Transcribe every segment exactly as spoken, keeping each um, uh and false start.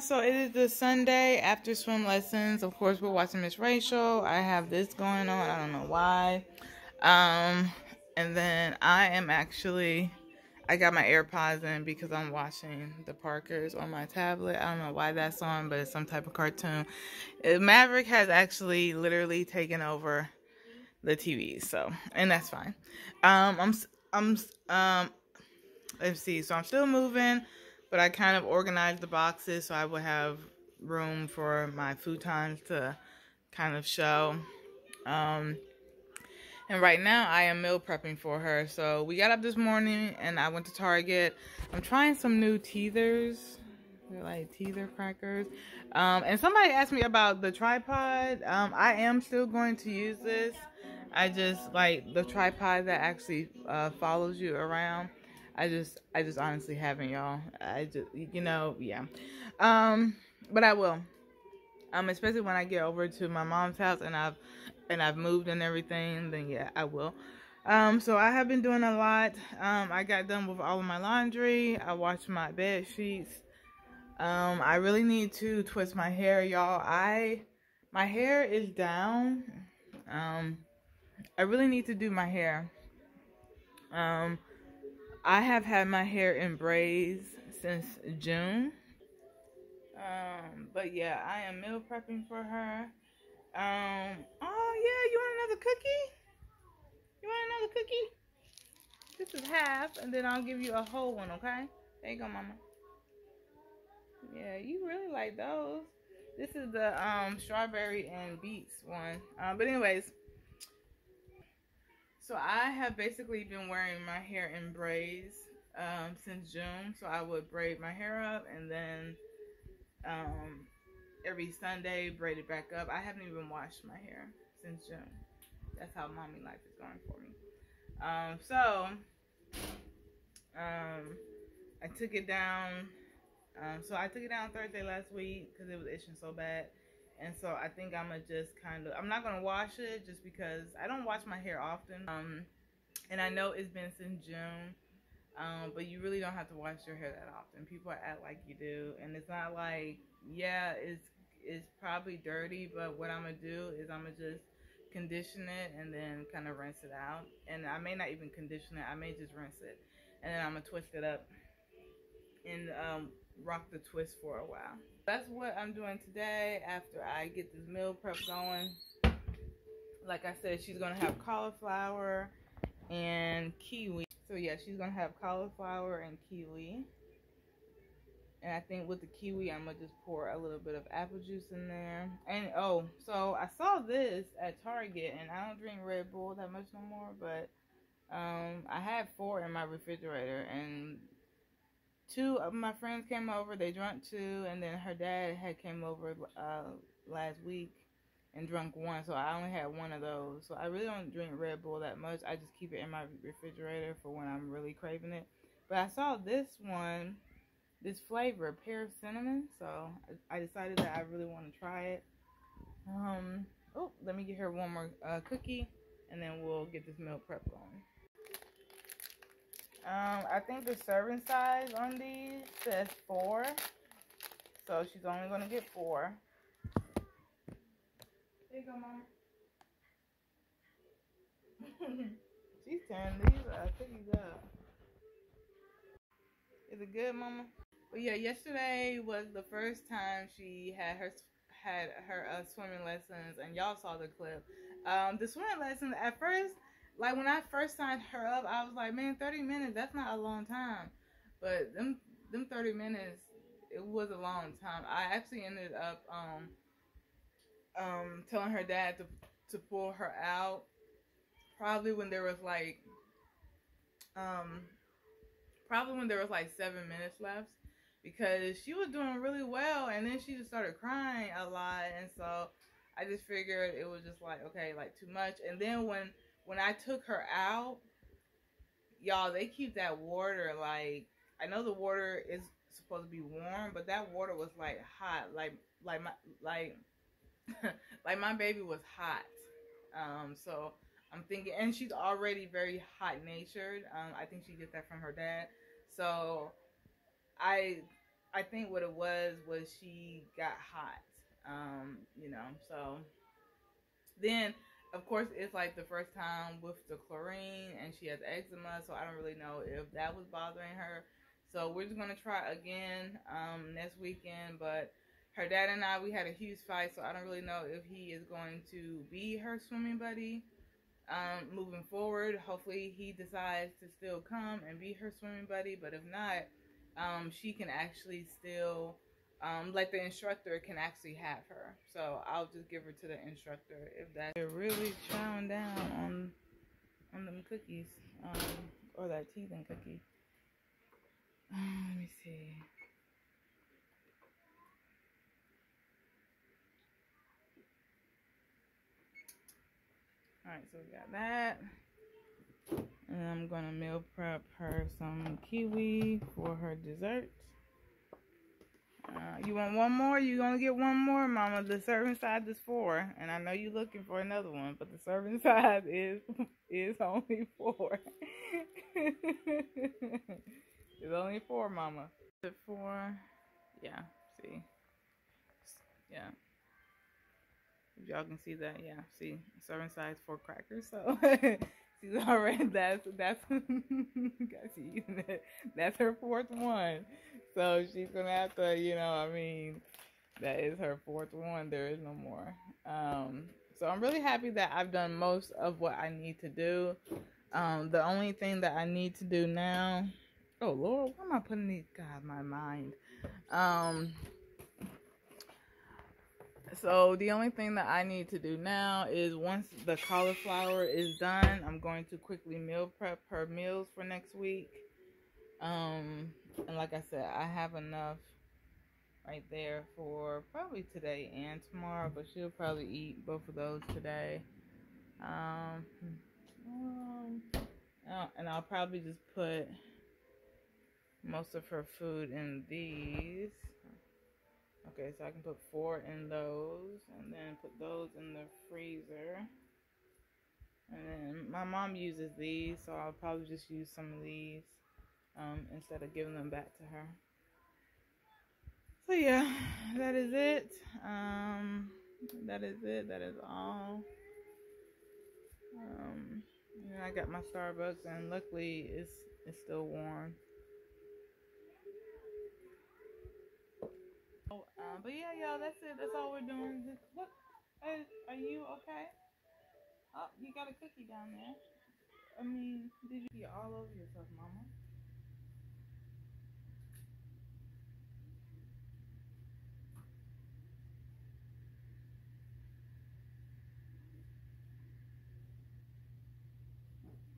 Um, so it is the Sunday after swim lessons. Of course, we're watching Miss Rachel. I have this going on. I don't know why. Um, and then I am actually, I got my AirPods in because I'm watching the Parkers on my tablet. I don't know why that's on, but it's some type of cartoon. Maverick has actually literally taken over the T V, so, and that's fine. Um, I'm, I'm, um, let's see. So I'm still moving, but I kind of organized the boxes so I would have room for my futons to kind of show. Um, and right now I am meal prepping for her. So we got up this morning and I went to Target. I'm trying some new teethers. They're like teether crackers. Um, and somebody asked me about the tripod. Um, I am still going to use this. I just like the tripod that actually uh, follows you around. I just, I just honestly haven't, y'all. I just, you know, yeah. Um, but I will. Um, especially when I get over to my mom's house and I've, and I've moved and everything, then yeah, I will. Um, so I have been doing a lot. Um, I got done with all of my laundry. I washed my bed sheets. Um, I really need to twist my hair, y'all. I, my hair is down. Um, I really need to do my hair. Um. I have had my hair in braids since June. Um, but yeah, I am meal prepping for her. Um, oh yeah, you want another cookie? You want another cookie? This is half, and then I'll give you a whole one, okay? There you go, mama. Yeah, you really like those. This is the um, strawberry and beets one. Uh, but anyways. So I have basically been wearing my hair in braids um, since June. So I would braid my hair up and then um, every Sunday braid it back up. I haven't even washed my hair since June. That's how mommy life is going for me. Um, so um, I took it down. Um, so I took it down Thursday last week because it was itching so bad. And so I think I'm going to just kind of, I'm not going to wash it just because I don't wash my hair often. Um, and I know it's been since June, um, but you really don't have to wash your hair that often. People act like you do. And it's not like, yeah, it's, it's probably dirty, but what I'm going to do is I'm going to just condition it and then kind of rinse it out. And I may not even condition it. I may just rinse it. And then I'm going to twist it up and um, rock the twist for a while. That's what I'm doing today after I get this meal prep going. Like I said, she's going to have cauliflower and kiwi. So yeah, she's going to have cauliflower and kiwi. And I think with the kiwi, I'm going to just pour a little bit of apple juice in there. And oh, so I saw this at Target, and I don't drink Red Bull that much no more, but um, I had four in my refrigerator, and two of my friends came over. They drank two, and then her dad had came over uh, last week and drank one, so I only had one of those. So I really don't drink Red Bull that much. I just keep it in my refrigerator for when I'm really craving it. But I saw this one, this flavor, pear cinnamon, so I decided that I really want to try it. Um, oh, let me get her one more uh, cookie, and then we'll get this meal prep going. Um, I think the serving size on these says four, so she's only going to get four. There you go, Mom. She's tearing these uh, cookies up. Is it good, Mama? But yeah, yesterday was the first time she had her had her uh, swimming lessons, and y'all saw the clip. Um, the swimming lessons at first. Like, when I first signed her up, I was like, man, thirty minutes, that's not a long time. But them them thirty minutes, it was a long time. I actually ended up um, um, telling her dad to, to pull her out probably when there was, like, um, probably when there was, like, seven minutes left. Because she was doing really well, and then she just started crying a lot. And so I just figured it was just like, okay, like, too much. And then when... When I took her out, y'all, they keep that water, like, I know the water is supposed to be warm, but that water was, like, hot. Like, like my, like, like my baby was hot. Um, so I'm thinking, and she's already very hot-natured. Um, I think she gets that from her dad. So I I think what it was was she got hot, um, you know. So then, of course, it's like the first time with the chlorine, and she has eczema, so I don't really know if that was bothering her. So we're just gonna try again um, next weekend, but her dad and I, we had a huge fight, so I don't really know if he is going to be her swimming buddy um, moving forward. Hopefully he decides to still come and be her swimming buddy, but if not, um, she can actually still, um, like the instructor can actually have her. So I'll just give her to the instructor if that. They're really chowing down on, on them cookies, um, or that teeth and cookie. Um, let me see. Alright, so we got that. And I'm going to meal prep her some kiwi for her dessert. Uh, you want one more? You only get one more, Mama. The serving size is four. And I know you're looking for another one, but the serving size is, is only four. It's only four, Mama. Is it four? Yeah, see. Yeah. If y'all can see that, yeah, see, serving size four crackers. So she's already that's that's that's her fourth one. So she's gonna have to, you know, I mean, that is her fourth one. There is no more. Um, so I'm really happy that I've done most of what I need to do. Um, the only thing that I need to do now, oh Lord, why am I putting these? God, my mind. Um. So the only thing that I need to do now is once the cauliflower is done, I'm going to quickly meal prep her meals for next week. Um, and like I said, I have enough right there for probably today and tomorrow, but she'll probably eat both of those today. Um, um, and I'll probably just put most of her food in these. Okay, so I can put four in those, and then put those in the freezer. And then my mom uses these, so I'll probably just use some of these um, instead of giving them back to her. So yeah, that is it. Um, that is it. That is all. Um, and I got my Starbucks, and luckily it's it's still warm. Oh, um, but yeah, y'all, that's it. That's all we're doing. Just, what? Are, are you okay? Oh, you got a cookie down there. I mean, did you be all over yourself, Mama?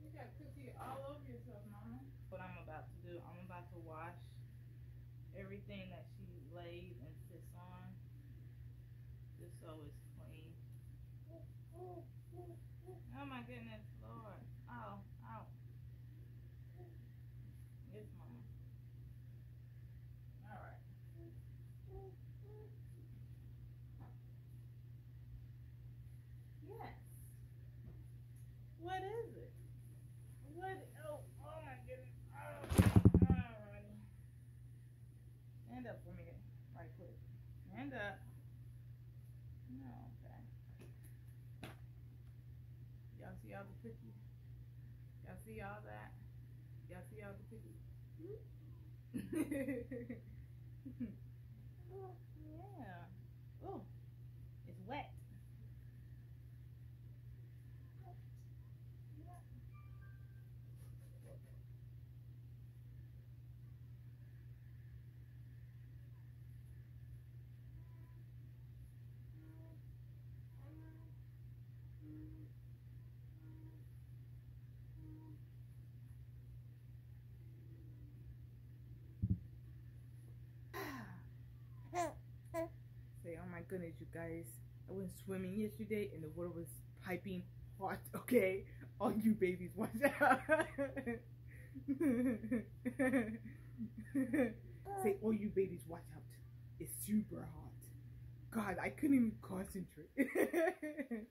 You got cookie all over yourself, Mama. What I'm about to do, I'm about to wash everything that she lays and sits on, just so it's clean. Oh my goodness, Lord. Ow, ow. Yes, Mama. Alright. Yes. What is it? What? Oh, oh my goodness. Oh. Stand up for me right quick. Stand up. No, okay. Y'all see all the cookies? Y'all see all that? Y'all see all the cookies? Yeah. Oh, it's wet. Oh my goodness, you guys, I went swimming yesterday and the water was piping hot, okay? All you babies, watch out. Say, all you babies, watch out. It's super hot. God, I couldn't even concentrate.